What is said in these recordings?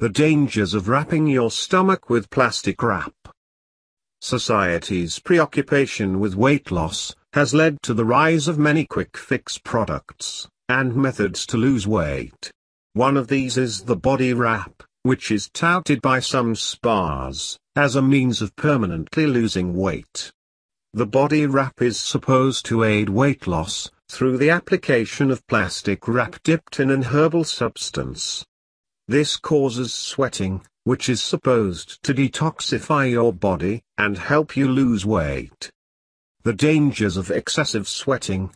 The dangers of wrapping your stomach with plastic wrap. Society's preoccupation with weight loss has led to the rise of many quick fix products and methods to lose weight. One of these is the body wrap, which is touted by some spas as a means of permanently losing weight. The body wrap is supposed to aid weight loss through the application of plastic wrap dipped in an herbal substance. This causes sweating, which is supposed to detoxify your body and help you lose weight. The dangers of excessive sweating.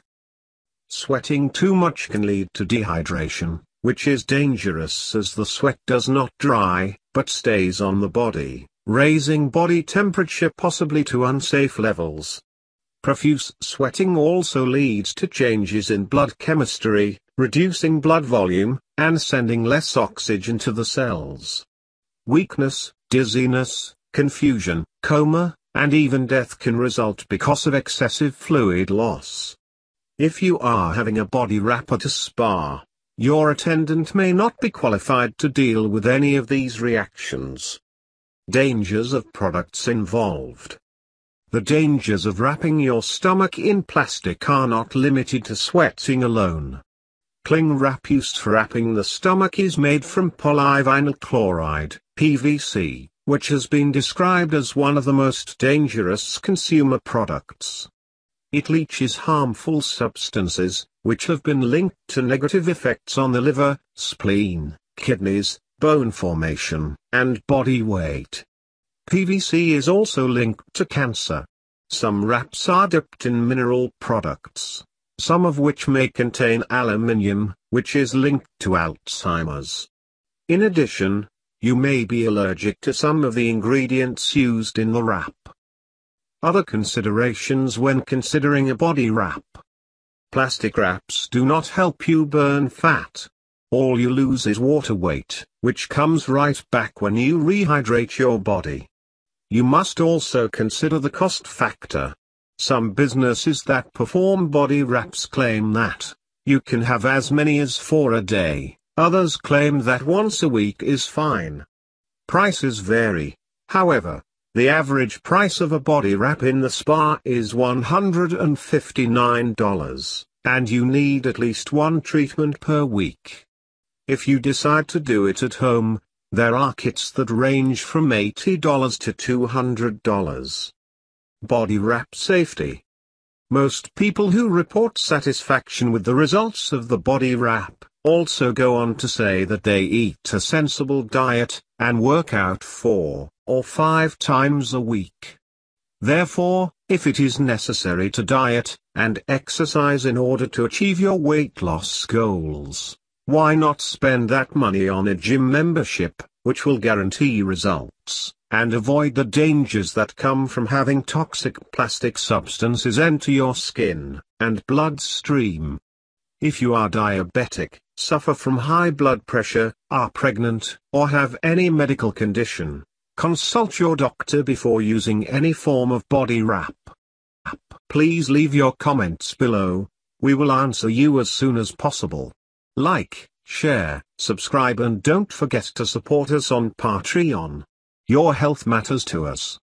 Sweating too much can lead to dehydration, which is dangerous as the sweat does not dry, but stays on the body, raising body temperature possibly to unsafe levels. Profuse sweating also leads to changes in blood chemistry, reducing blood volume, and sending less oxygen to the cells. Weakness, dizziness, confusion, coma, and even death can result because of excessive fluid loss. If you are having a body wrap at a spa, your attendant may not be qualified to deal with any of these reactions. Dangers of products involved. The dangers of wrapping your stomach in plastic are not limited to sweating alone. Cling wrap used for wrapping the stomach is made from polyvinyl chloride, PVC, which has been described as one of the most dangerous consumer products. It leaches harmful substances, which have been linked to negative effects on the liver, spleen, kidneys, bone formation, and body weight. PVC is also linked to cancer. Some wraps are dipped in mineral products, some of which may contain aluminium, which is linked to Alzheimer's. In addition, you may be allergic to some of the ingredients used in the wrap. Other considerations when considering a body wrap. Plastic wraps do not help you burn fat. All you lose is water weight, which comes right back when you rehydrate your body. You must also consider the cost factor. Some businesses that perform body wraps claim that you can have as many as 4 a day, others claim that once a week is fine. Prices vary, however. The average price of a body wrap in the spa is $159, and you need at least one treatment per week. If you decide to do it at home, there are kits that range from $80 to $200. Body wrap safety. Most people who report satisfaction with the results of the body wrap also go on to say that they eat a sensible diet and work out 4 or 5 times a week. Therefore, if it is necessary to diet and exercise in order to achieve your weight loss goals, why not spend that money on a gym membership, which will guarantee results, and avoid the dangers that come from having toxic plastic substances enter your skin and bloodstream. If you are diabetic, suffer from high blood pressure, are pregnant, or have any medical condition, consult your doctor before using any form of body wrap. Please leave your comments below. We will answer you as soon as possible. Like, share, subscribe, and don't forget to support us on Patreon. Your health matters to us.